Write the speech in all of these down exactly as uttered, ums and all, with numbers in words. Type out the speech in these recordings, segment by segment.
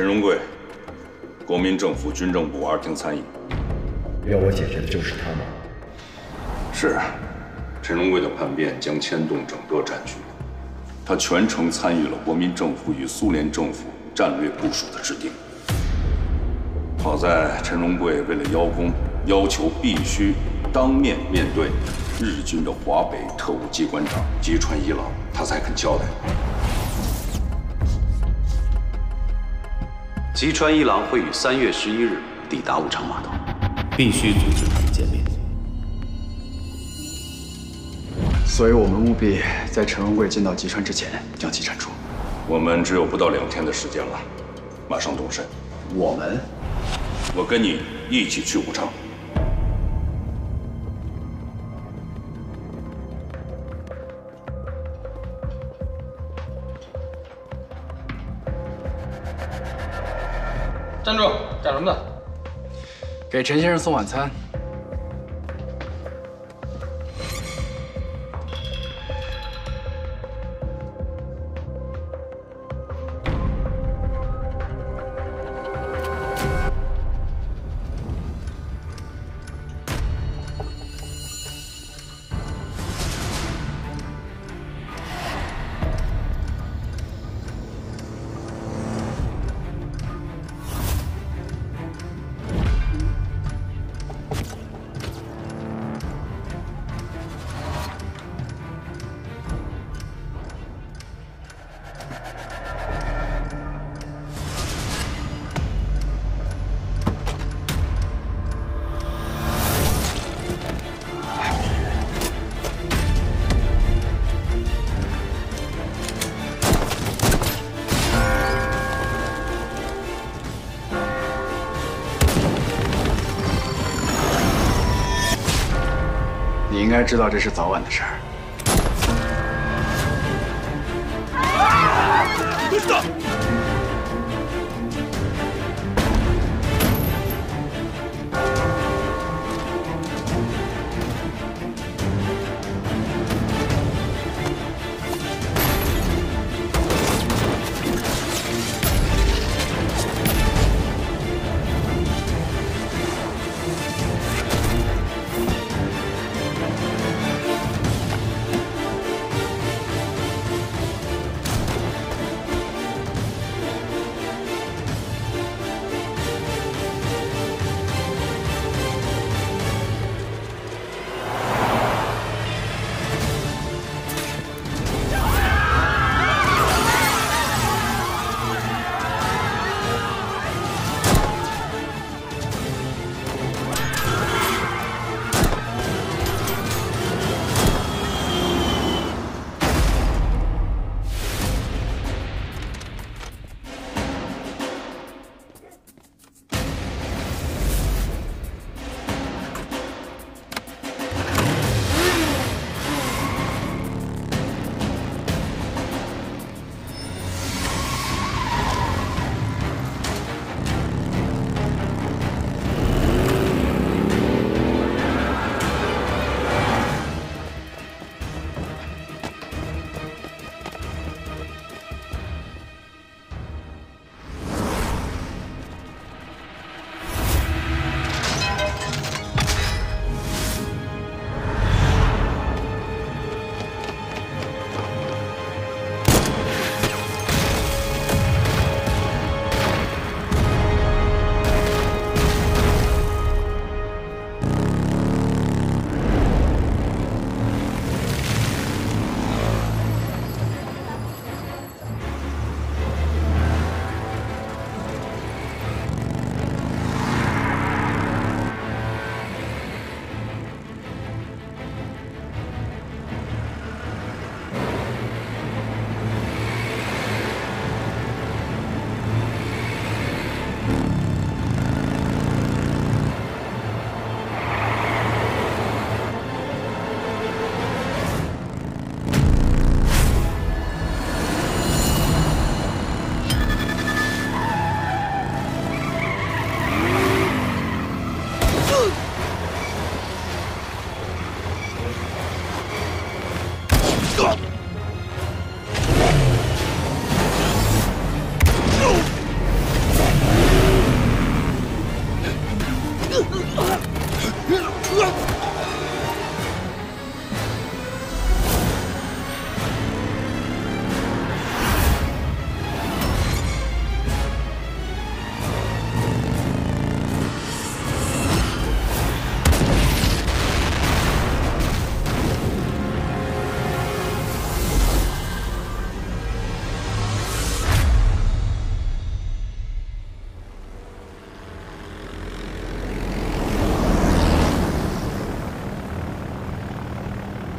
陈荣贵，国民政府军政部二厅参议。要我解决的就是他吗？是。陈荣贵的叛变将牵动整个战局，他全程参与了国民政府与苏联政府战略部署的制定。好在陈荣贵为了邀功，要求必须当面面对日军的华北特务机关长吉川一郎，他才肯交代。 吉川一郎会于三月十一日抵达五常码头，必须阻止他们见面。所以，我们务必在陈文贵进到吉川之前将其铲除。我们只有不到两天的时间了，马上动身。我们？我跟你一起去武昌。站住！干什么的？给陈先生送晚餐。应该知道这是早晚的事儿。不知道。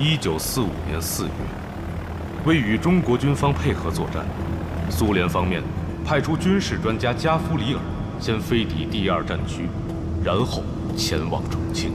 一九四五年四月，为与中国军方配合作战，苏联方面派出军事专家加夫里尔先飞抵第二战区，然后前往重庆。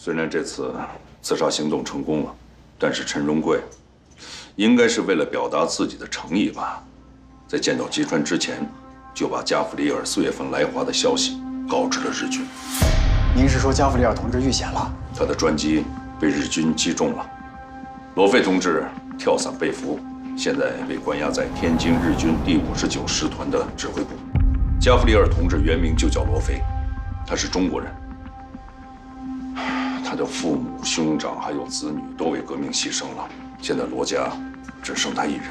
虽然这次刺杀行动成功了，但是陈荣贵应该是为了表达自己的诚意吧，在见到吉川之前，就把加弗里尔四月份来华的消息告知了日军。您是说加弗里尔同志遇险了？他的专机被日军击中了，罗飞同志跳伞被俘，现在被关押在天津日军第五十九师团的指挥部。加弗里尔同志原名就叫罗飞，他是中国人。 他的父母、兄长还有子女都为革命牺牲了，现在罗家只剩他一人。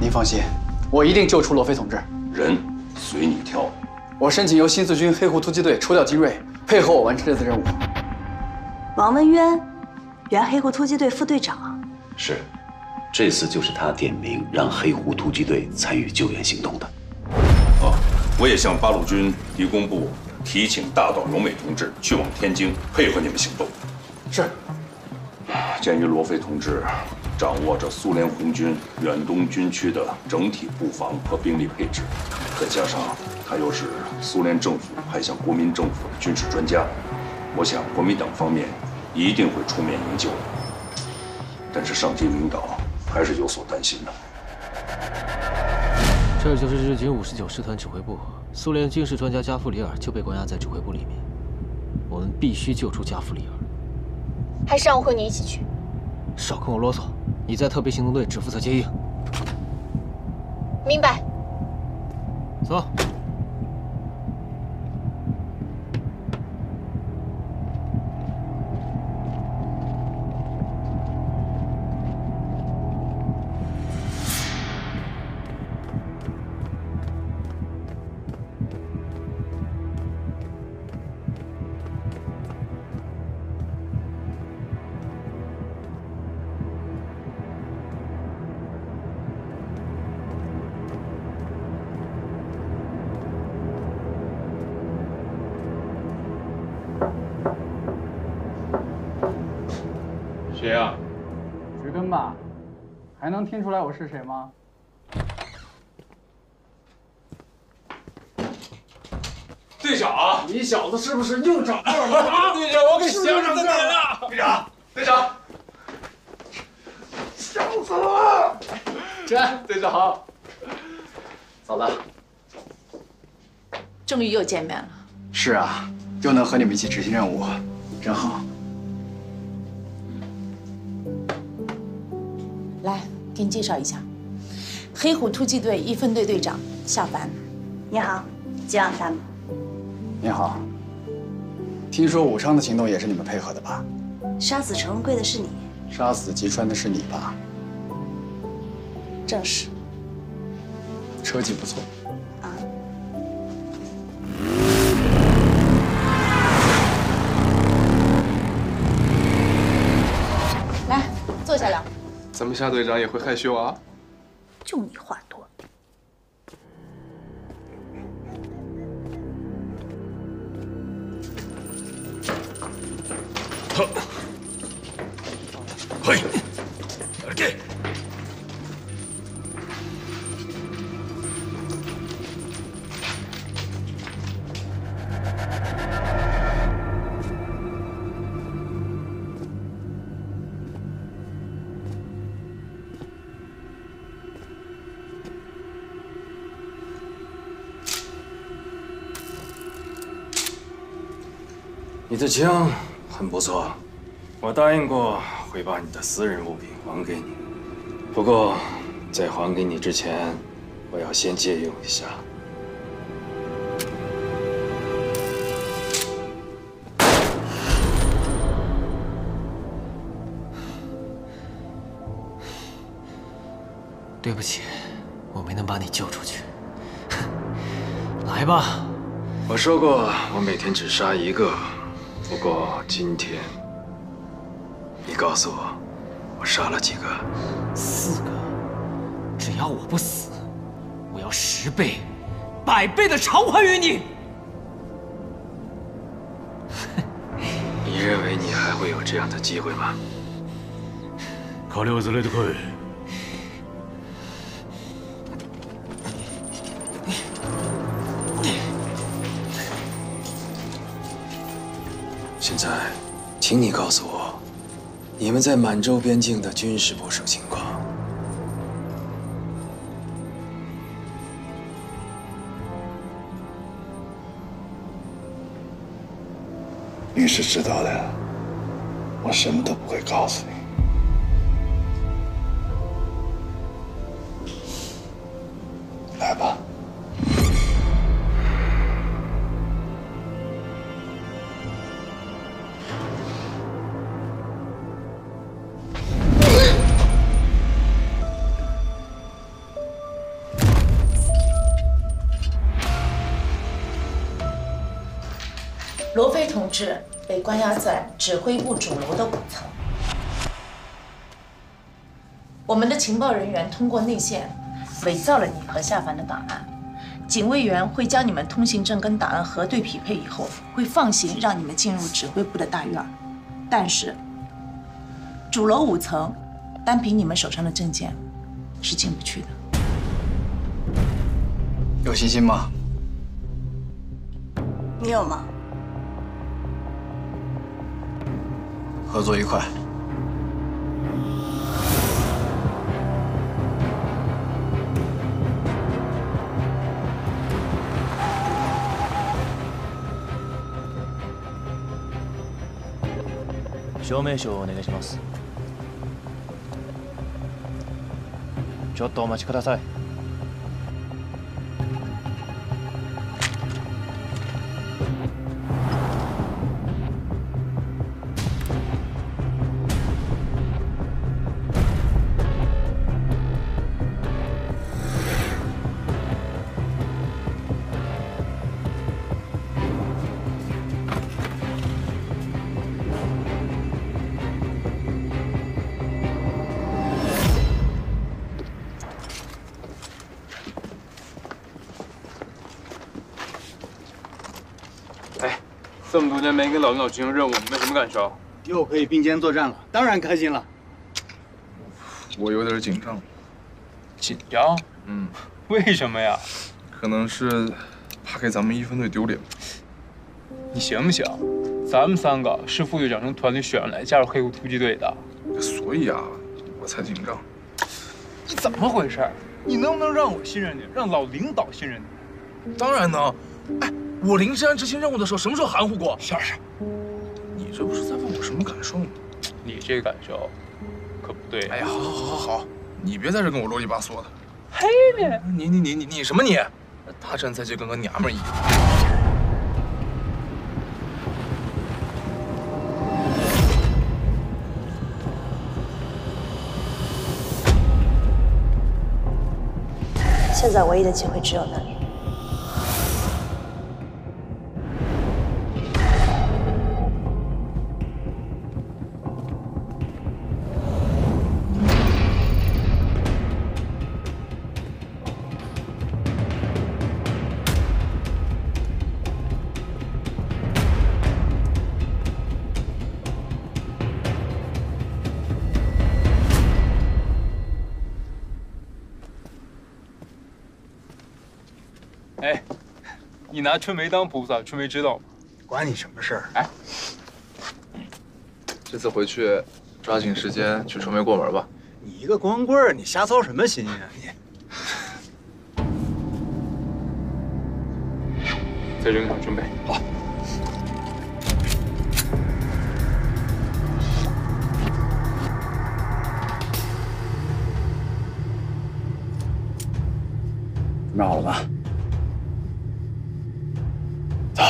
您放心，我一定救出罗飞同志。人随你挑。我申请由新四军黑狐突击队抽调精锐，配合我完成这次任务。王文渊，原黑狐突击队副队长。是，这次就是他点名让黑狐突击队参与救援行动的。哦，我也向八路军敌工部。 提请大岛由美同志去往天津，配合你们行动。是。鉴于罗飞同志掌握着苏联红军远东军区的整体布防和兵力配置，再加上他又是苏联政府派向国民政府的军事专家，我想国民党方面一定会出面营救的。但是上级领导还是有所担心的。这就是日军五十九师团指挥部。 苏联军事专家加夫里尔就被关押在指挥部里面，我们必须救出加夫里尔。还是让我和你一起去。少跟我啰嗦，你在特别行动队只负责接应。明白。走。谁啊？植根吧，还能听出来我是谁吗？队长，你小子是不是又找错了啊？队长，我给想上你了！队长，队长，笑死我！站，队长，嫂子，终于又见面了。是啊，又能和你们一起执行任务，真好。 来，给你介绍一下，黑虎突击队一分队队长夏凡。你好，吉朗参谋。你好。听说武昌的行动也是你们配合的吧？杀死陈文贵的是你，杀死吉川的是你吧？正是。车技不错。啊。来，坐下聊。 咱们夏队长也会害羞啊！就你话多。はい、歩け。你的枪很不错，我答应过会把你的私人物品还给你。不过，在还给你之前，我要先借用一下。 对不起，我没能把你救出去。来吧，我说过我每天只杀一个，不过今天，你告诉我，我杀了几个？四个。只要我不死，我要十倍、百倍的偿还于你。你认为你还会有这样的机会吗？考虑をずれてこい。 现在，请你告诉我，你们在满洲边境的军事部署情况。你是知道的，我什么都不会告诉你。来吧。 罗飞同志被关押在指挥部主楼的五层。我们的情报人员通过内线伪造了你和夏凡的档案，警卫员会将你们通行证跟档案核对匹配以后，会放行让你们进入指挥部的大院。但是，主楼五层，单凭你们手上的证件是进不去的。有信心吗？你有吗？ 合作愉快。証明書をお願いします。ちょっとお待ちください。 这么多年没跟老领导执行任务，你们什么感受？又可以并肩作战了，当然开心了。我有点紧张。紧张？嗯。为什么呀？可能是怕给咱们一分队丢脸。你行不行？咱们三个是副队长从团里选来加入黑狐突击队的，所以啊，我才紧张。你怎么回事？你能不能让我信任你，让老领导信任你？当然能。哎。 我灵山执行任务的时候，什么时候含糊过？是是，你这不是在问我什么感受吗？你这感受可不对。哎呀，好，好，好，好，好，你别在这跟我啰里吧嗦的。嘿，你，你，你，你，你什么你？大战在这跟个娘们一样。现在唯一的机会只有那里。你拿春梅当菩萨，春梅知道吗？管你什么事儿？哎，这次回去抓紧时间去春梅过门吧。你一个光棍儿，你瞎操什么心呀你？ 再扔上准备好。准备好了吗？走。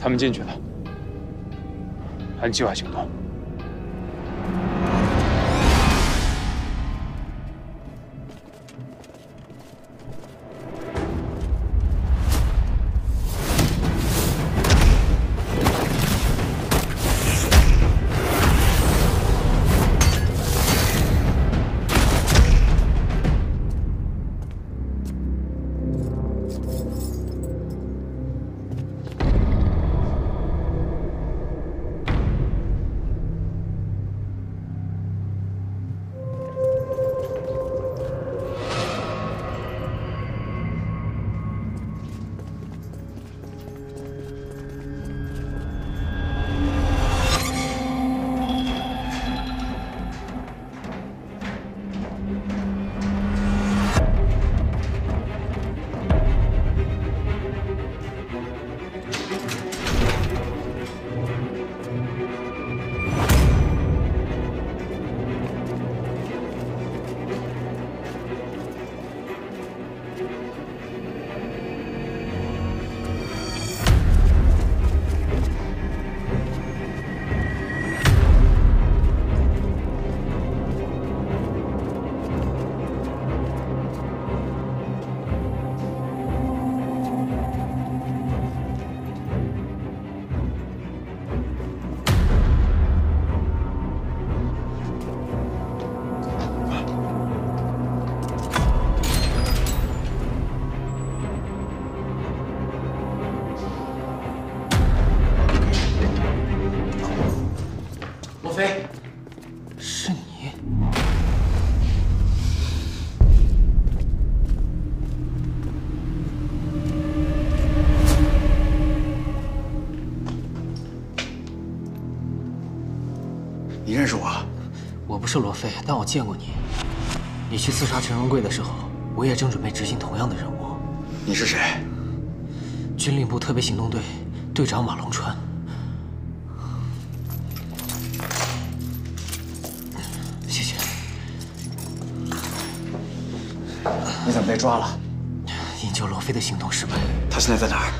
他们进去了，按计划行动。不是罗非，但我见过你。你去刺杀陈荣贵的时候，我也正准备执行同样的任务。你是谁？军令部特别行动队队长马龙川。谢谢。你怎么被抓了？营救罗非的行动失败。他现在在哪儿？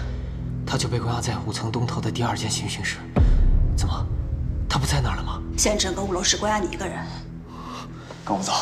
他就被关押在五层东头的第二间刑讯室。怎么，他不在那儿了吗？县城跟五楼只关押你一个人。跟我走。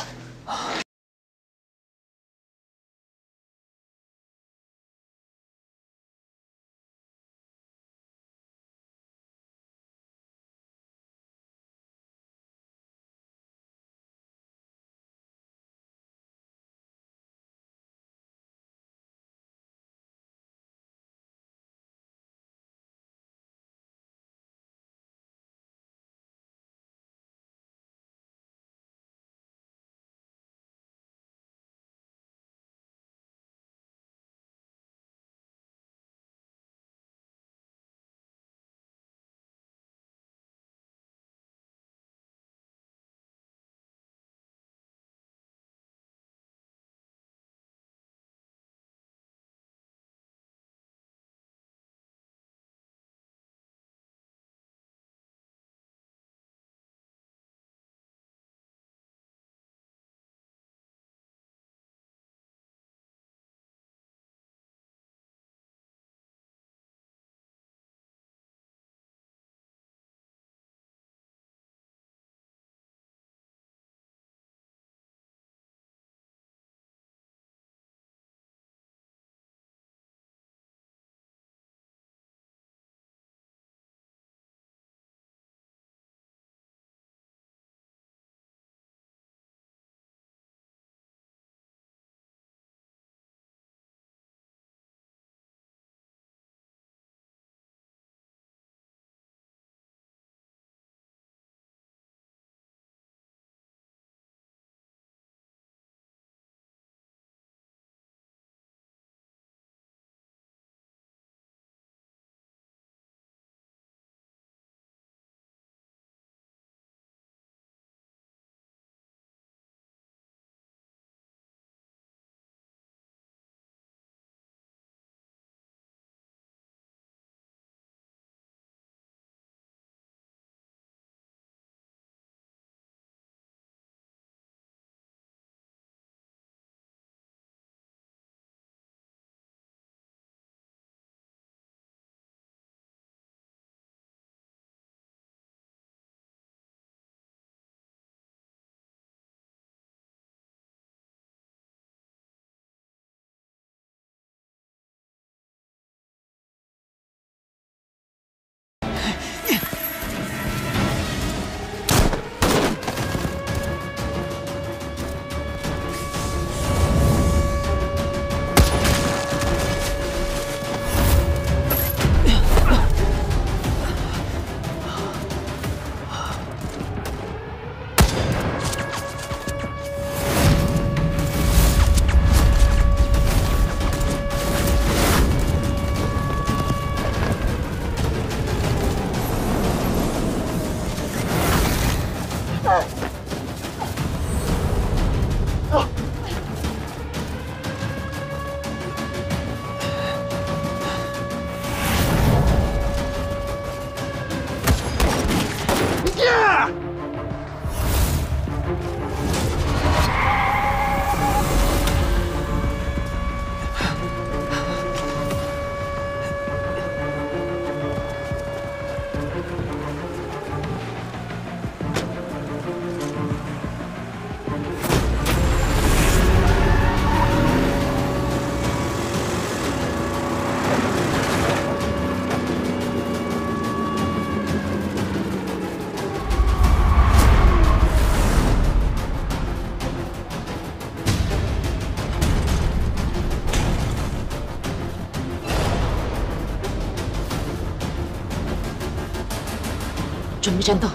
准备战斗。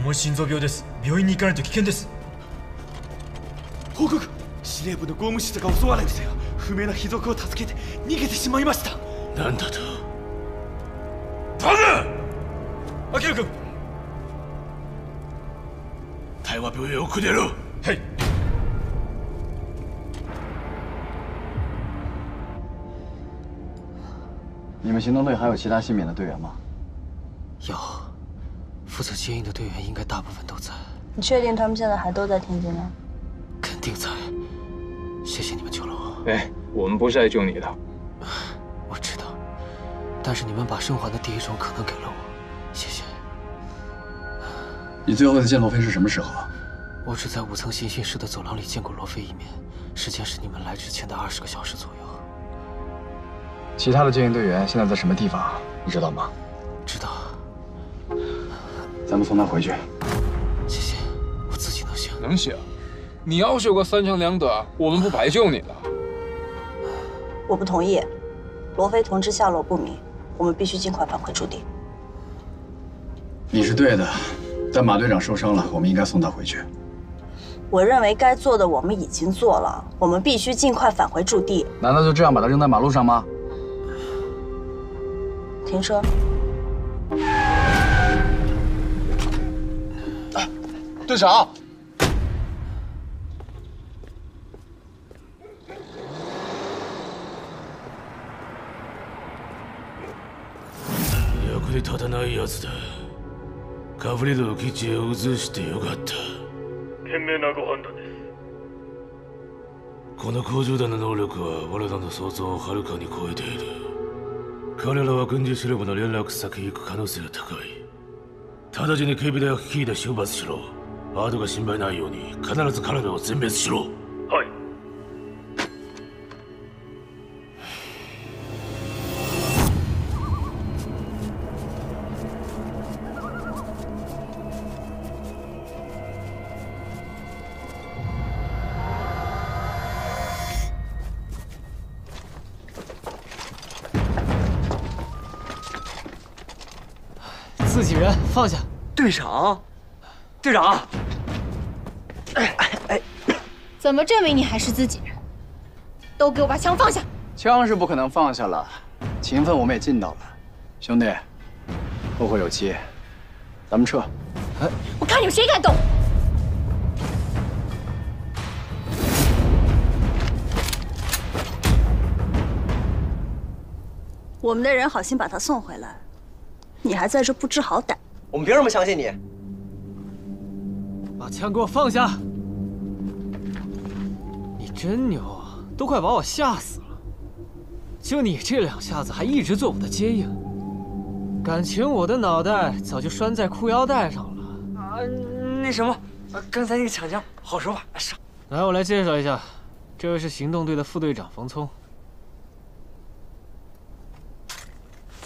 重い心臓病です。病院に行かないと危険です。報告、司令部のゴームシスが襲われて不明な卑族を助けて逃げてしまいました。なんだと、バカ。アキラ君、大和病院へ送りやろう。はい。你们行动队还有其他幸免的队员吗？有，负责接应的队员应该大部分都在。你确定他们现在还都在天津吗？肯定在。谢谢你们救了我。哎，我们不是来救你的。我知道，但是你们把生还的第一种可能给了我，谢谢。你最后一次见罗非是什么时候啊？我只在五层行训室的走廊里见过罗非一面，时间是你们来之前的二十个小时左右。 其他的接应队员现在在什么地方，你知道吗？知道。咱们送他回去。谢谢，我自己能行。能行？你要是有个三长两短，我们不白救你了。我不同意，罗非同志下落不明，我们必须尽快返回驻地。你是对的，但马队长受伤了，我们应该送他回去。我认为该做的我们已经做了，我们必须尽快返回驻地。难道就这样把他扔在马路上吗？ 停车！队长，役に立たないやつだ。カブリドを基地へ移してよかった。賢明なご判断です。この工場団の能力は我らの想像をはるかに超えている。 彼らは軍事司令部の連絡先へ行く可能性が高い。直ちに警備隊を率いて出発しろ。アートが心配ないように必ず彼らを全滅しろ。はい。自己人，放下！队长，队长，哎哎，怎么证明你还是自己人？都给我把枪放下！枪是不可能放下了，情分我们也尽到了。兄弟，后会有期，咱们撤。哎，我看你们谁敢动！ 我们的人好心把他送回来。 你还在这不知好歹！我们凭什么相信你？把枪给我放下！你真牛啊，都快把我吓死了！就你这两下子，还一直做我的接应，感情我的脑袋早就拴在裤腰带上了。啊，那什么，刚才那个抢枪好手法，上。来，我来介绍一下，这位是行动队的副队长冯聪。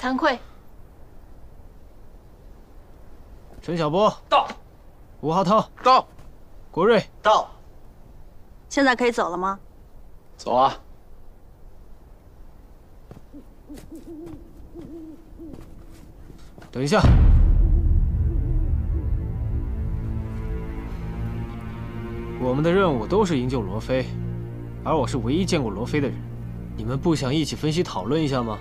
惭愧。 陈小波到，吴浩涛到，国瑞到。现在可以走了吗？走啊！等一下，我们的任务都是营救罗非，而我是唯一见过罗非的人。你们不想一起分析讨论一下吗？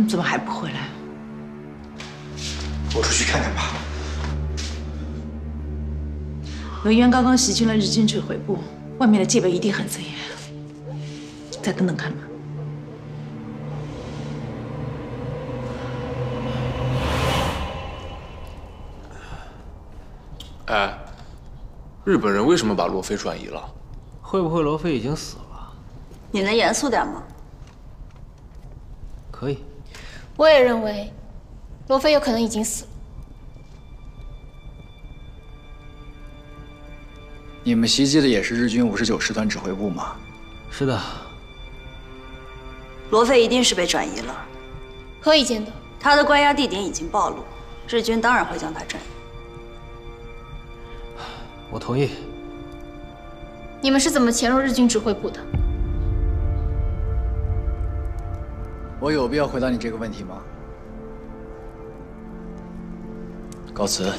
你怎么还不回来？我出去看看吧。文渊刚刚袭击了日军指挥部，外面的戒备一定很森严。再等等看吧。 哎，日本人为什么把罗非转移了？会不会罗非已经死了？你能严肃点吗？可以。我也认为，罗非有可能已经死了。你们袭击的也是日军五十九师团指挥部吗？是的。罗非一定是被转移了。可以见到。他的关押地点已经暴露，日军当然会将他镇压。我同意。你们是怎么潜入日军指挥部的？我有必要回答你这个问题吗？告辞，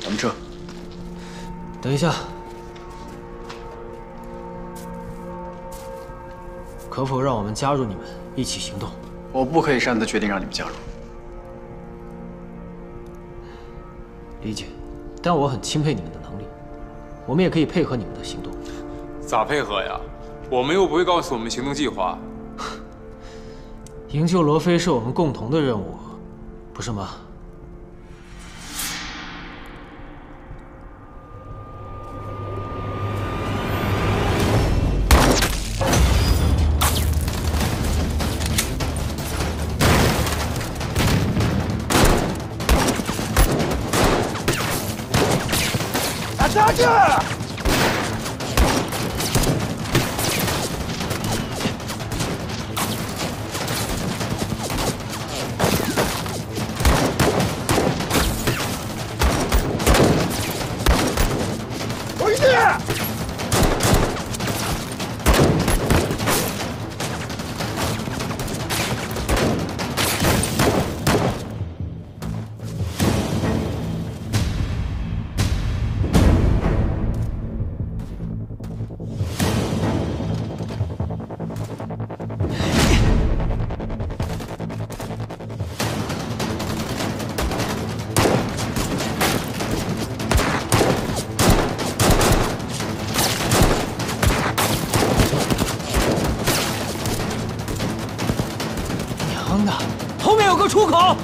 咱们撤。等一下，可否让我们加入你们一起行动？我不可以擅自决定让你们加入。理解，但我很钦佩你们的能力，我们也可以配合你们的行动。咋配合呀？我们又不会告诉我们行动计划。 营救罗非是我们共同的任务，不是吗？打下去！出口！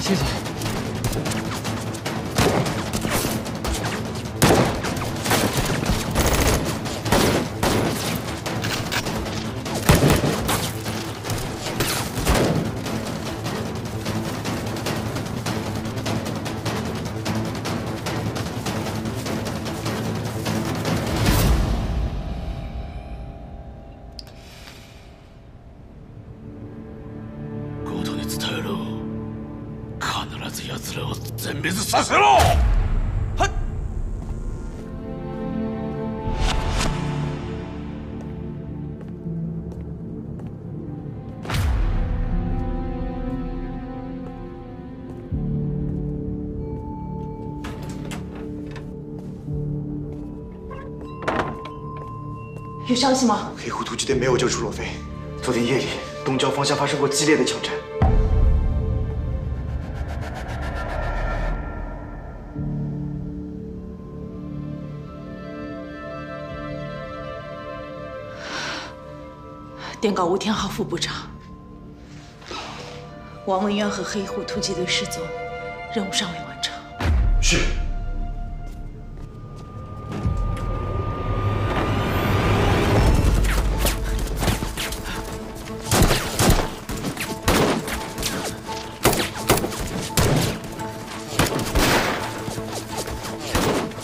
谢谢。させろ！有消息吗？黑虎突击队没有救出罗非。昨天夜里，东郊方向发生过激烈的枪战。 电告吴天浩副部长，王文渊和黑虎突击队失踪，任务尚未完成。是。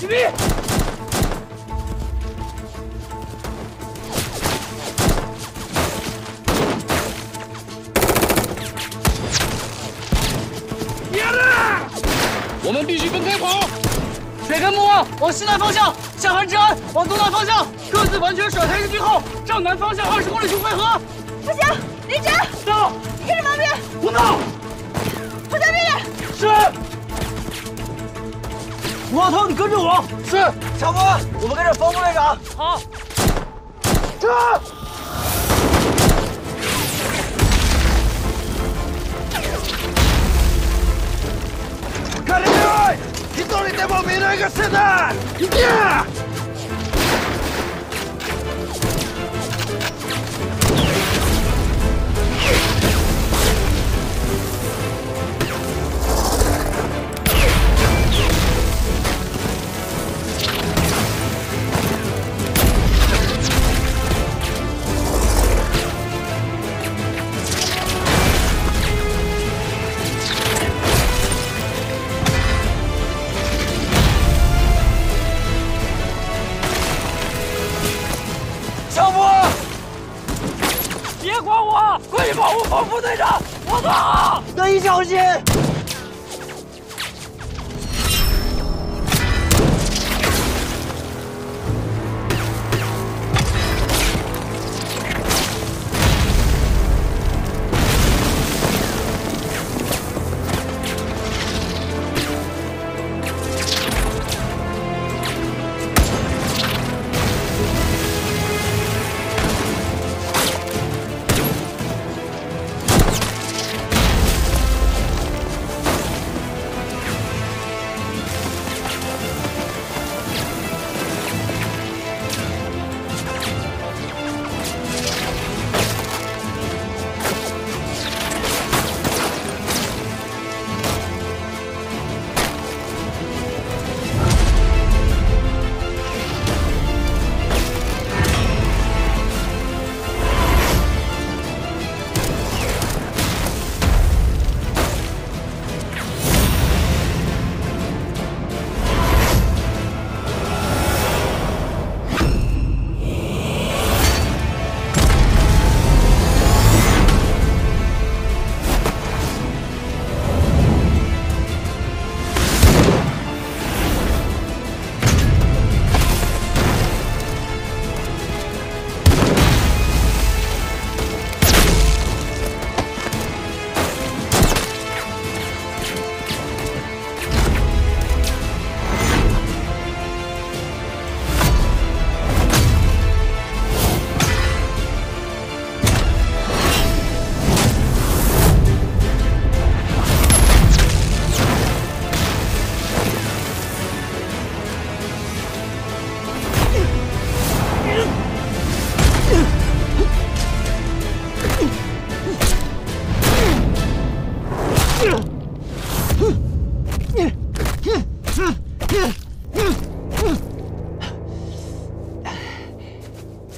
起立。 往西南方向，向韩之安；往东南方向，各自完全甩开日军后，向南方向二十公里处汇合。不行，林真，到，你跟着王斌，我到，我在这里。是。吴老头，你跟着我。是。长官，我们跟着方副队长。好。撤。 我没那个子弹，你别！力保护冯副队长，我做好。德一小心！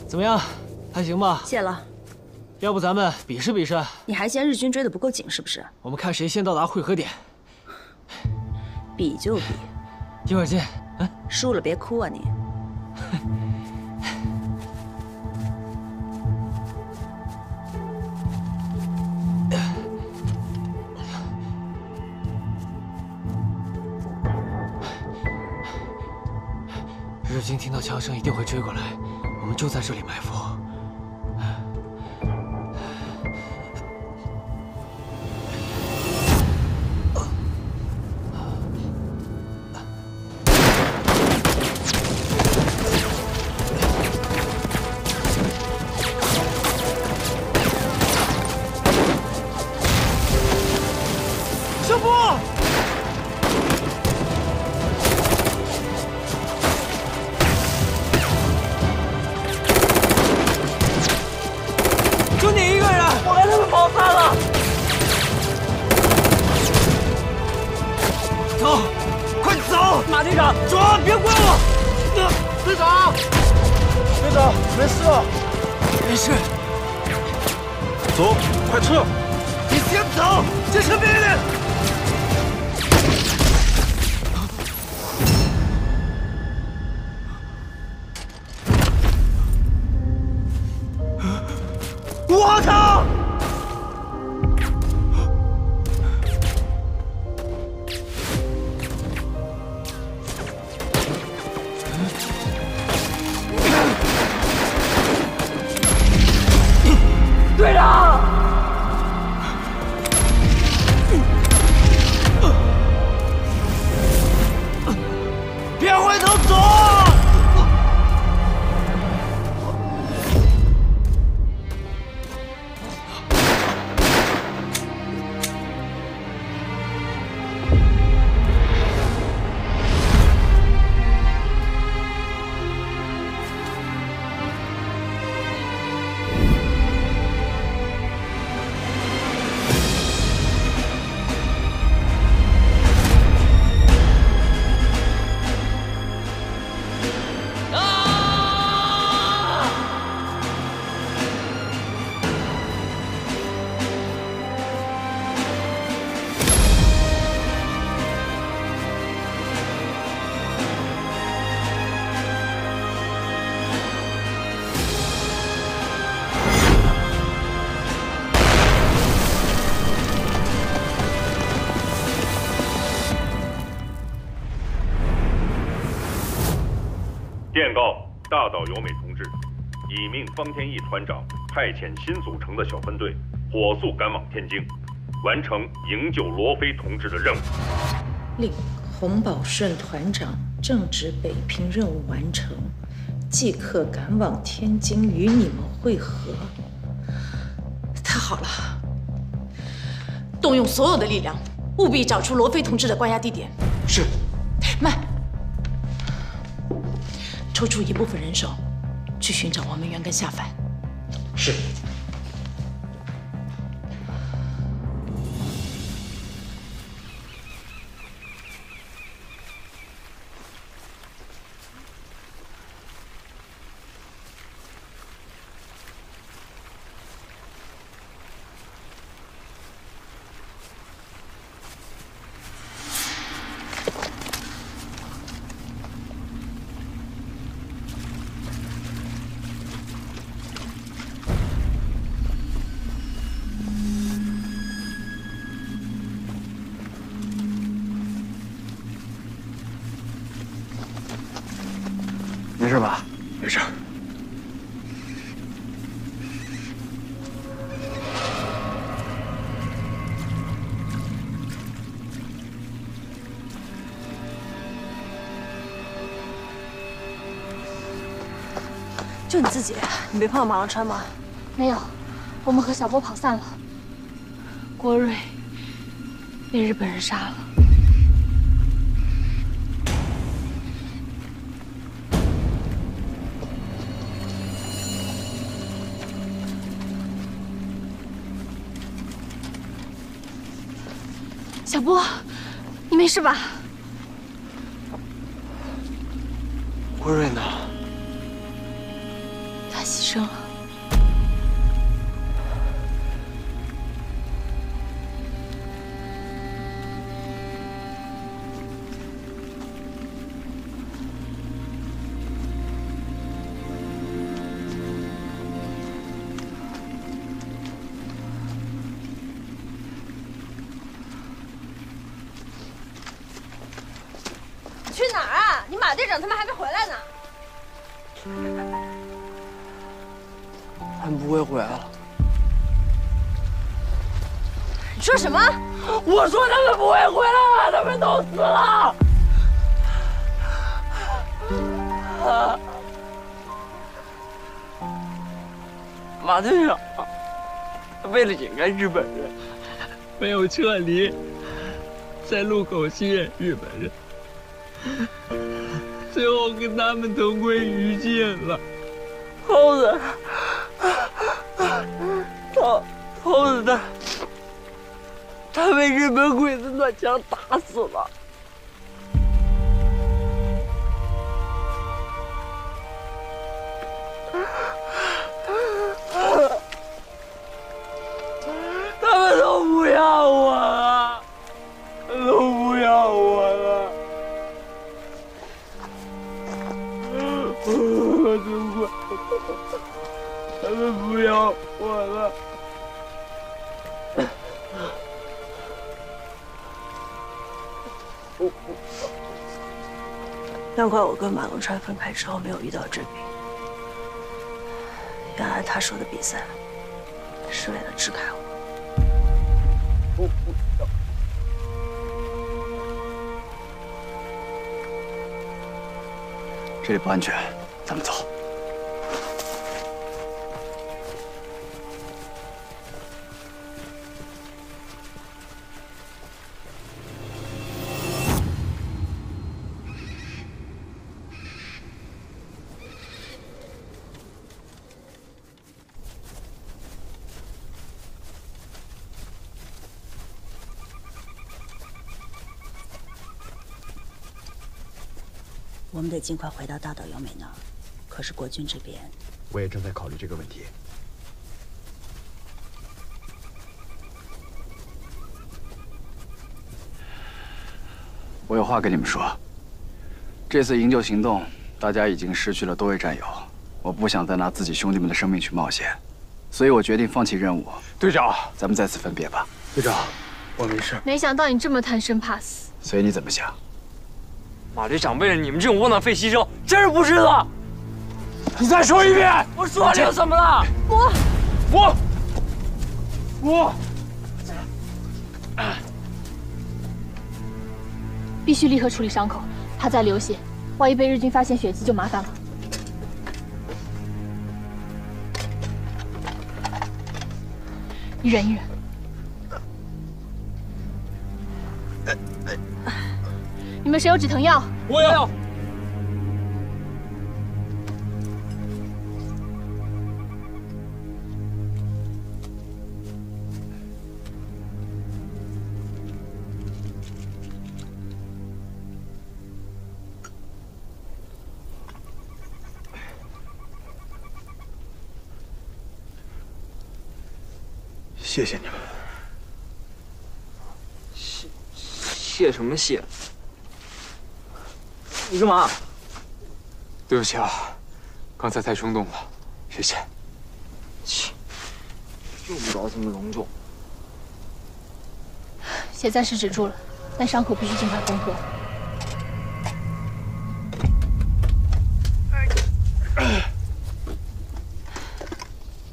怎么样，还行吧？谢了。要不咱们比试比试？你还嫌日军追得不够紧是不是？我们看谁先到达汇合点。比就比，一会儿见。嗯，输了别哭啊你。日军听到枪声一定会追过来。 我们就在这里埋伏。小波。 队长，走，别怪我！队长，队长，没事，没事。走，快撤！你先走，这是命令。我操！ 队长。电告大岛由美同志，已命方天翼团长派遣新组成的小分队，火速赶往天津，完成营救罗飞同志的任务。令洪宝顺团长正值北平任务完成，即刻赶往天津与你们会合。太好了！动用所有的力量，务必找出罗飞同志的关押地点。是。慢。 抽出一部分人手，去寻找王明媛跟夏凡。是。没事吧？没事。就你自己，你没碰到马上川吗？没有，我们和小波跑散了。郭瑞被日本人杀了。 小波，你没事吧？郭瑞呢？他牺牲了。什么？我说他们不会回来了，他们都死了。啊、马队长为了掩盖日本人，没有撤离，在路口吸引日本人，最后跟他们同归于尽了。猴子，猴猴子的。 他被日本鬼子乱枪打死了。他们都不要我了，都不要我了。我都快，他们不要我了。 难怪我跟马龙川分开之后没有遇到志明，原来他说的比赛是为了支开我。这里不安全，咱们走。我们得尽快回到大岛由美那儿，可是国军这边，我也正在考虑这个问题。我有话跟你们说，这次营救行动，大家已经失去了多位战友，我不想再拿自己兄弟们的生命去冒险，所以我决定放弃任务。队长，咱们再次分别吧。队长，我没事。没想到你这么贪生怕死。所以你怎么想？马旅长为了你们这种窝囊废牺牲，真是不值得。你再说一遍！我说你又怎么了？我我我必须立刻处理伤口，怕再流血，万一被日军发现血迹就麻烦了。 你忍一忍，你们谁有止疼药？我有。谢谢你们。谢谢什么谢？你干嘛？对不起啊，刚才太冲动了，谢谢。切，用不着这么隆重。血暂时止住了，但伤口必须尽快缝合。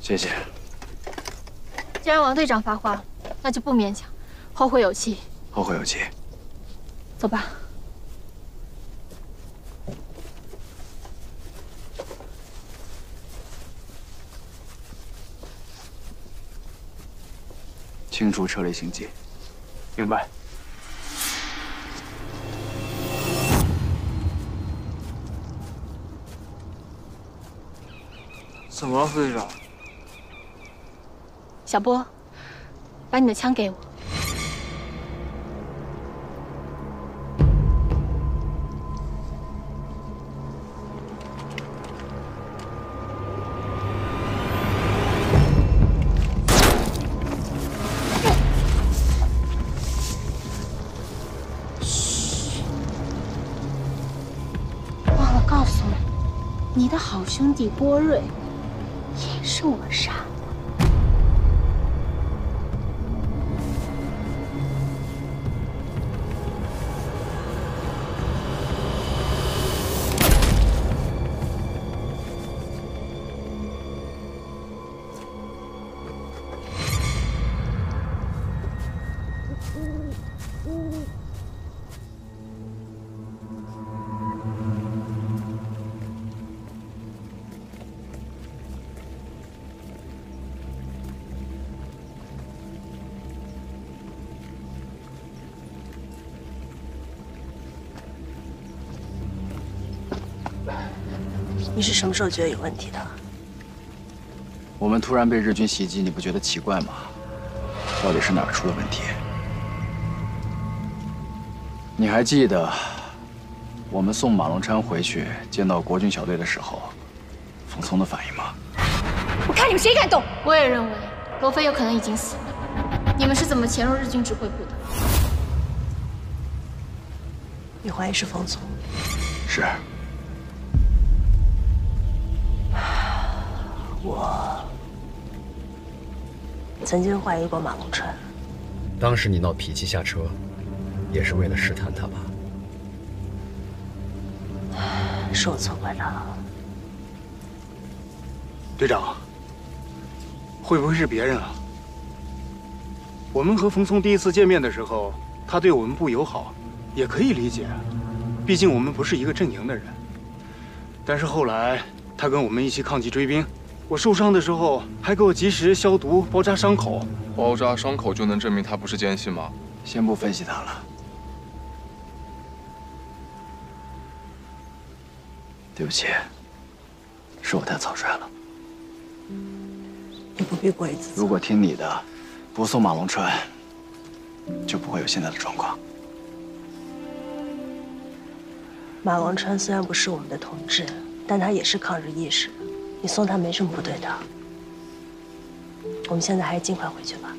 谢谢。 既然王队长发话了，那就不勉强，后会有期。后会有期。走吧。清除车雷行迹。明白。怎么了，副队长？ 小波，把你的枪给我。嘘，忘了告诉你，你的好兄弟波瑞也是我杀的。 你是什么时候觉得有问题的？我们突然被日军袭击，你不觉得奇怪吗？到底是哪儿出了问题？你还记得我们送马龙琛回去见到国军小队的时候，冯聪的反应吗？我看你们谁敢动！我也认为罗非有可能已经死了。你们是怎么潜入日军指挥部的？你怀疑是冯聪？是。 我曾经怀疑过马龙琛。当时你闹脾气下车，也是为了试探他吧？是我错怪他了。队长，会不会是别人啊？我们和冯松第一次见面的时候，他对我们不友好，也可以理解，毕竟我们不是一个阵营的人。但是后来他跟我们一起抗击追兵。 我受伤的时候，还给我及时消毒、包扎伤口。包扎伤口就能证明他不是奸细吗？先不分析他了。对不起，是我太草率了。你不必怪自己。如果听你的，不送马龙川，就不会有现在的状况。马龙川虽然不是我们的同志，但他也是抗日义士。 你送他没什么不对的，我们现在还是尽快回去吧。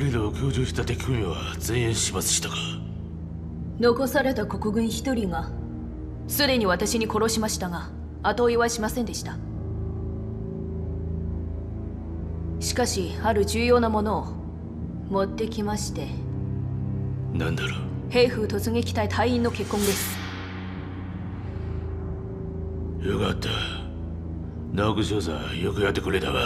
フリーダを強調した敵組は全員死罰したか。残された国軍一人がすでに私に殺しましたが、後追いはしませんでした。しかしある重要なものを持ってきまして。何だろう。兵風突撃隊隊員の血痕です。よかった、ナオク少佐、よくやってくれたわ。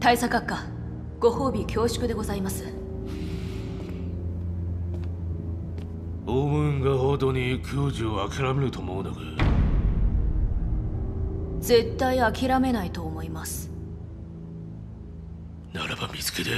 大佐閣下、ご褒美恐縮でございます。オウムンが報道に教授を諦めると思うのか。絶対諦めないと思います。ならば見つけて。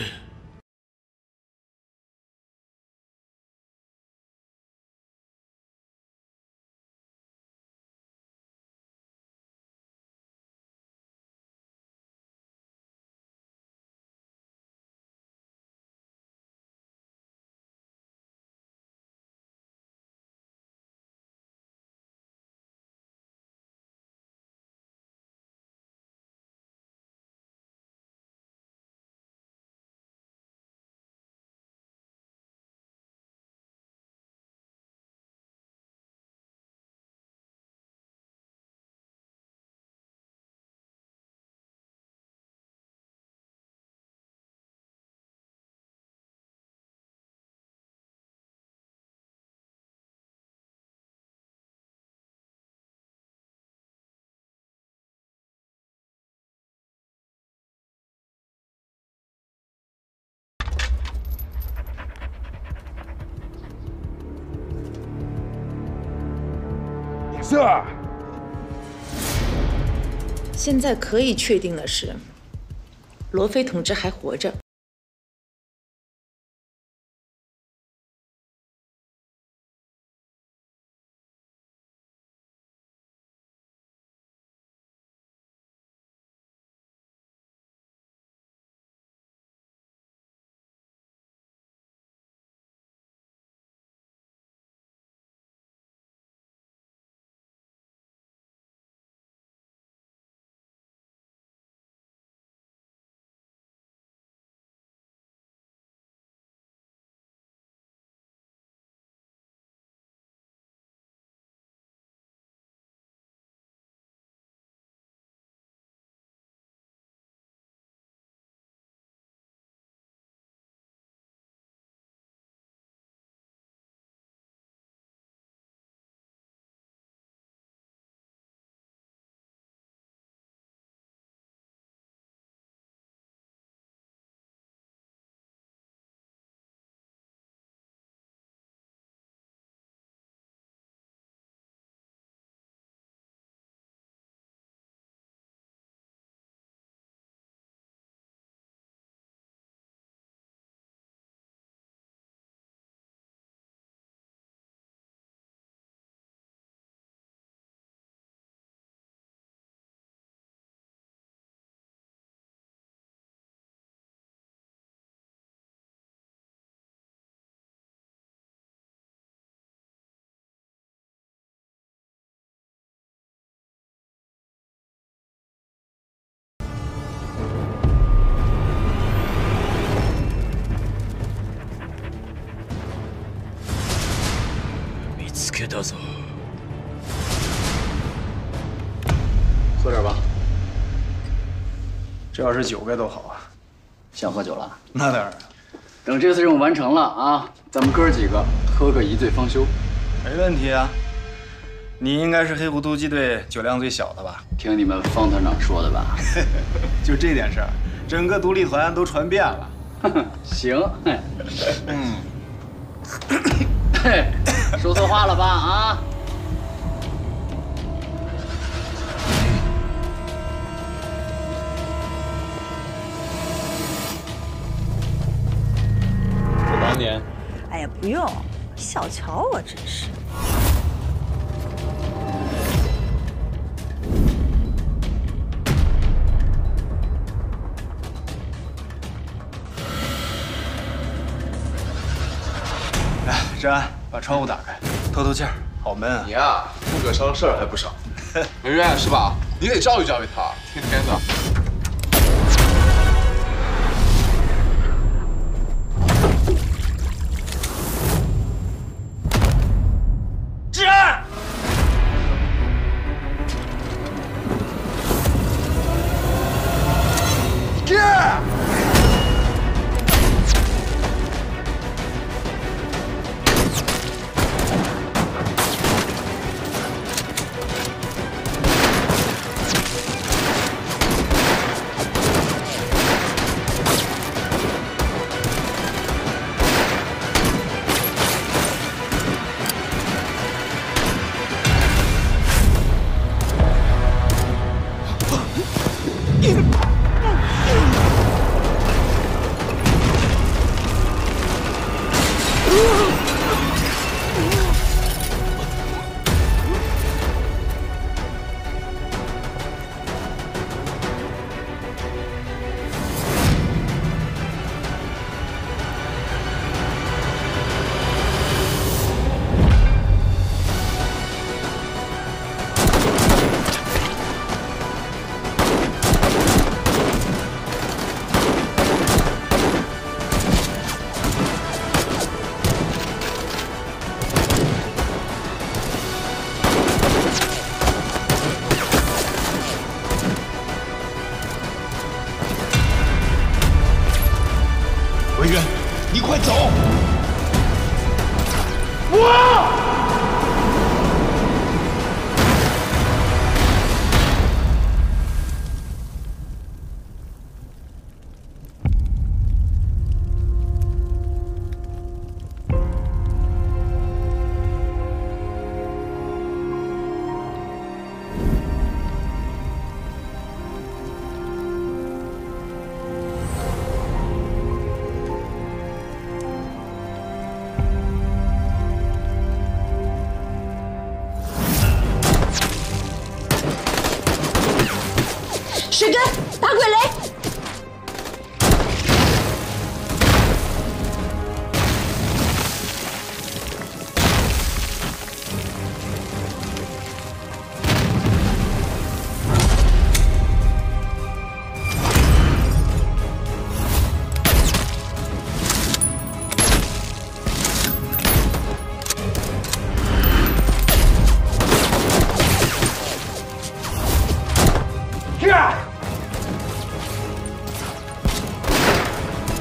现在可以确定的是，罗非同志还活着。見つけたぞ。喝点吧，这要是酒该多好啊！想喝酒了？那当然。等这次任务完成了啊，咱们哥几个喝个一醉方休。没问题啊。你应该是黑虎突击队酒量最小的吧？听你们方团长说的吧？就这点事儿，整个独立团都传遍了。行。嗯。说错话了吧？啊！我帮你。哎呀，不用，小瞧我真是。来，志安。把窗户打开，透透气儿，好闷啊！你呀，不可伤事儿还不少，没怨是吧？你得教育教育他，天天的。走！我。 水根，打鬼雷！呀！ 水根，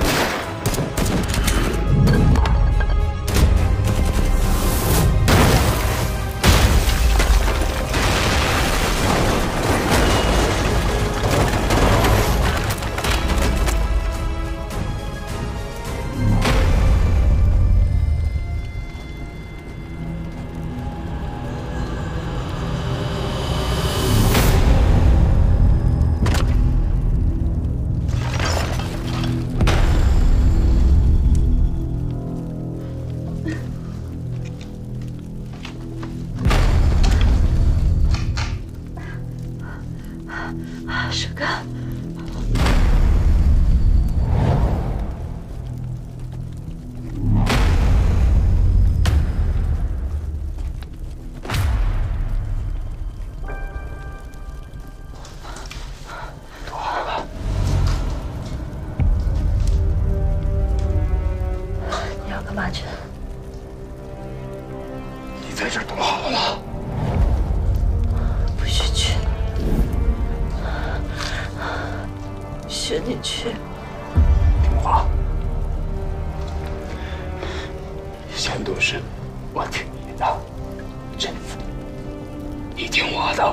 躲吧！你要干嘛去？你在这儿躲好了。 学你去，听话。以前都是我听你的，这次你听我的。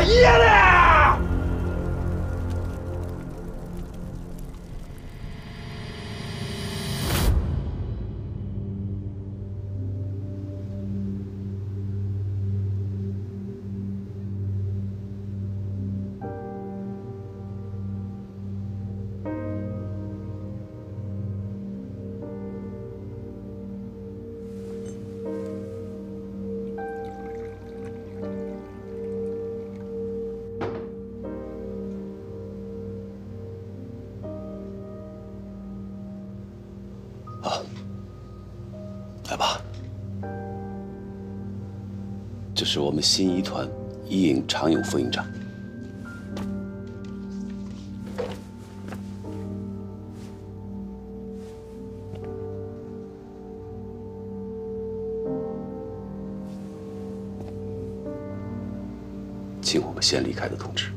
あ、嫌だー。这是我们新一团一营常勇副营长。请我们先离开的同志。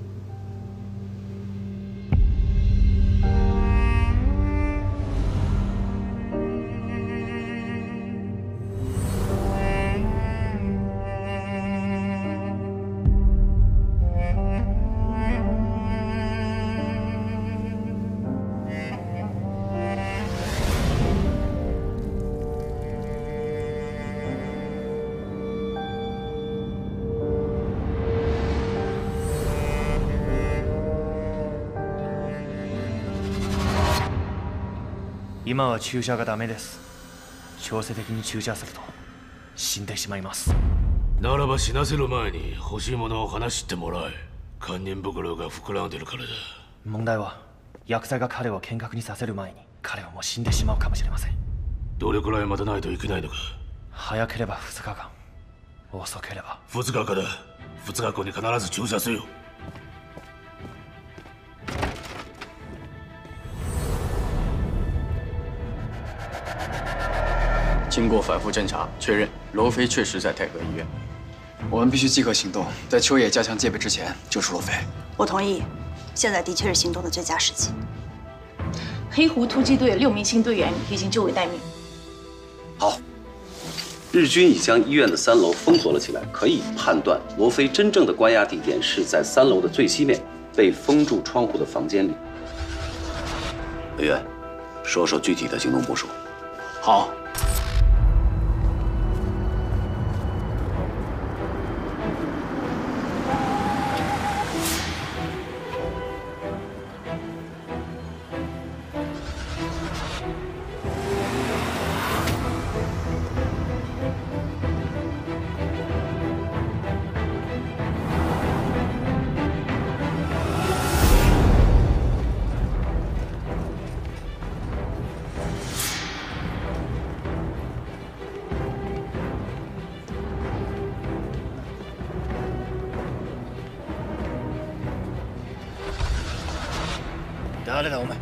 今は注射がダメです。強制的に注射すると死んでしまいます。ならば死なせる前に欲しいものを話してもらえ。堪忍袋が膨らんでるからだ。問題は薬剤が彼を見学にさせる前に彼はもう死んでしまうかもしれません。どれくらい待たないといけないのか。早ければふつかかん、遅ければふつかかんだ。ふつかごに必ず注射せよ。 经过反复侦查，确认罗非确实在太和医院。我们必须即刻行动，在秋野加强戒备之前救出罗非。我同意，现在的确是行动的最佳时机。黑狐突击队六名新队员已经就位待命。好，日军已将医院的三楼封锁了起来，可以判断罗非真正的关押地点是在三楼的最西面，被封住窗户的房间里。委员，说说具体的行动部署。好。 誰だお前。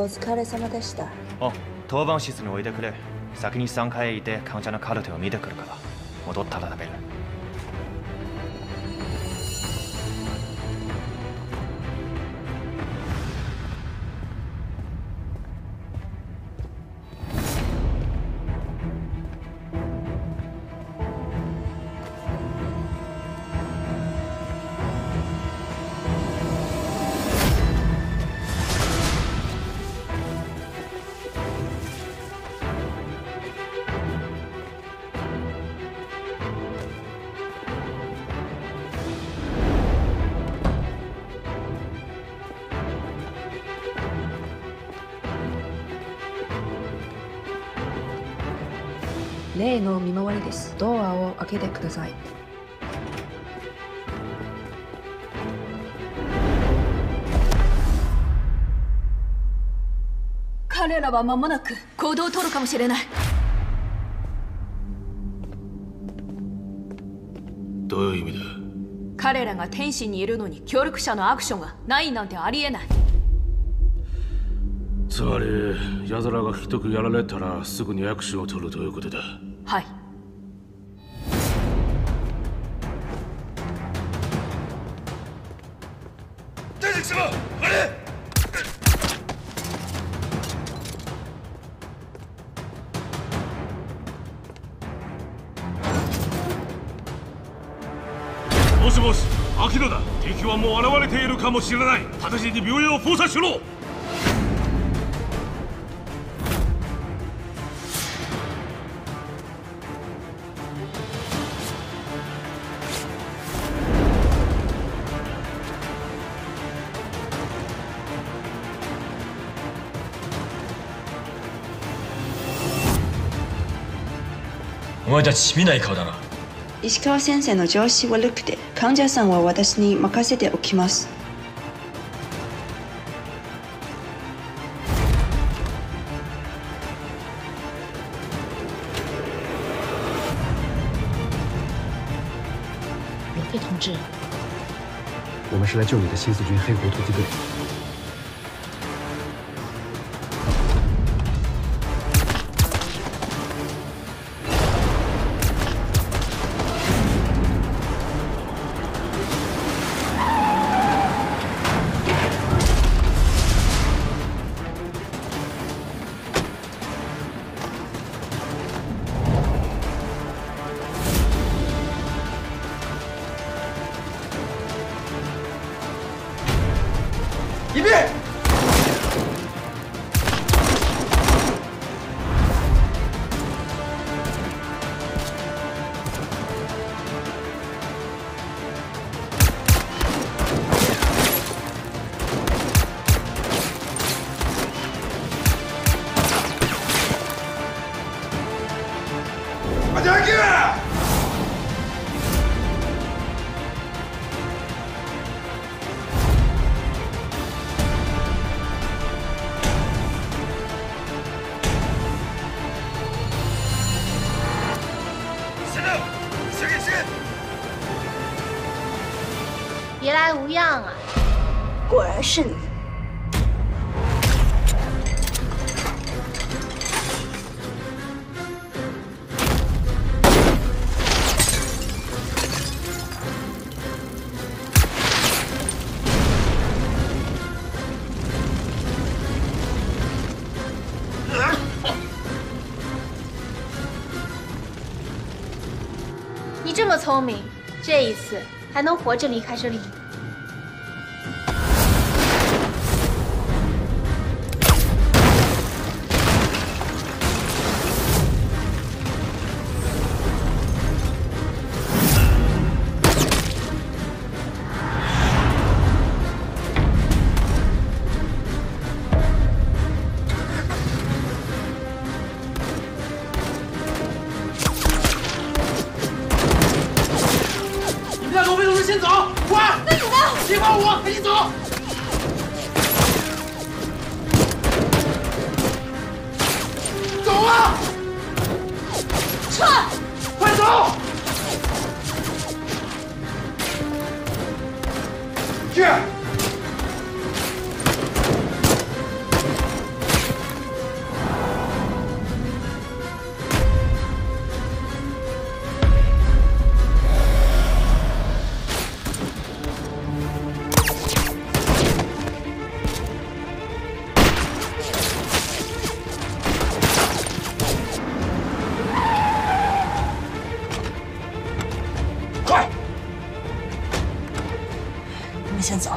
お疲れ様でした。あ、当番室においでくれ。先にさんがいへ行って患者のカルテを見てくるから。戻ったら食べる。例の見回りです。ドアを開けてください。彼らは間もなく行動を取るかもしれない。どういう意味だ？彼らが天使にいるのに協力者のアクションがないなんてありえない。つまりヤザラがひどくやられたらすぐにアクションを取るということだ。はい。大関様、あれ！もしもし、アキラだ。敵はもう現れているかもしれない。直ちに病院を封鎖しろ。お前たち見ない顔だな。石川先生の調子悪くて患者さんは私に任せておきます。刘飞同志，我们是来救你的新四军黑狐突击队。一遍。阿杰克。别来无恙啊！果然是你。你这么聪明，这一次还能活着离开这里。先走，滚！那你呢？别管我，赶紧走！走啊！撤！快走！去！我们先走。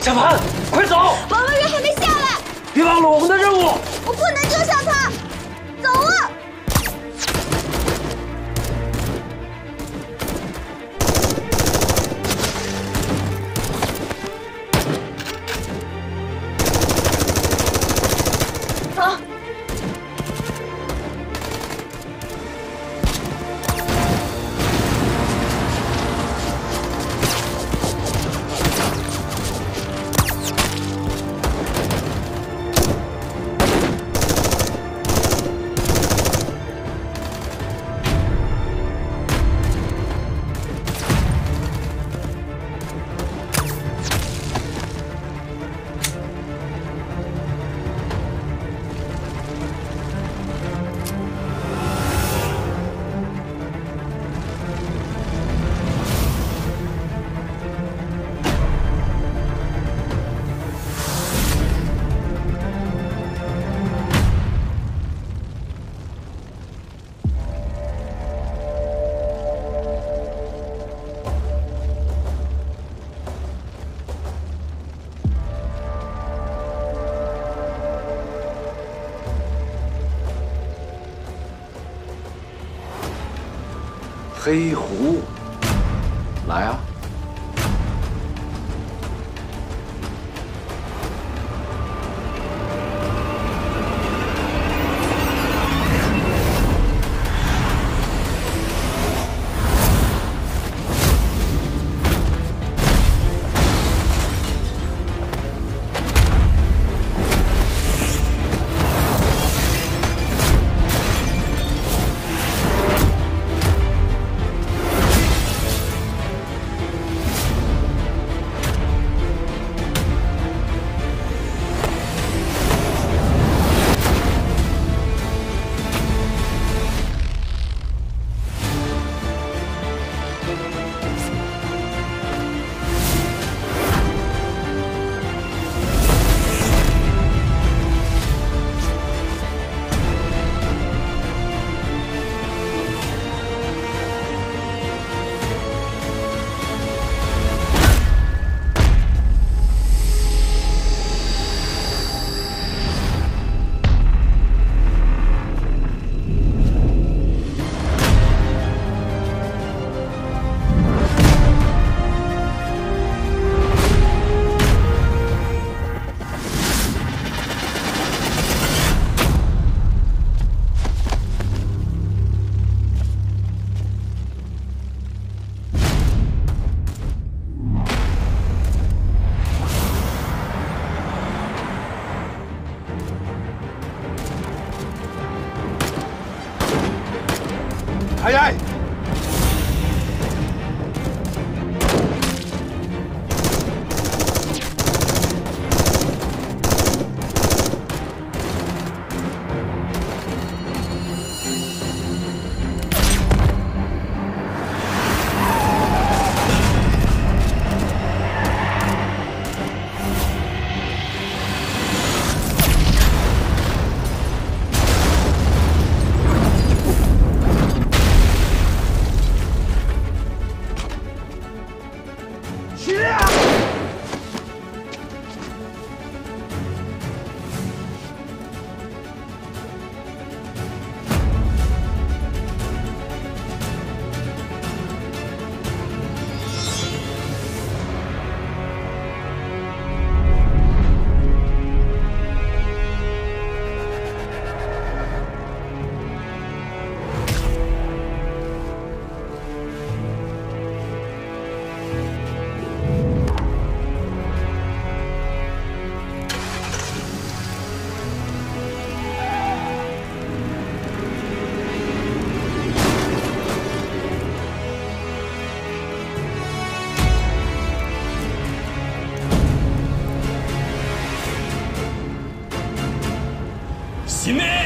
小凡，快走！王文渊还没下来。别忘了我们的任务。我不能丢下他。走啊！黑狐，来啊！ 死ね！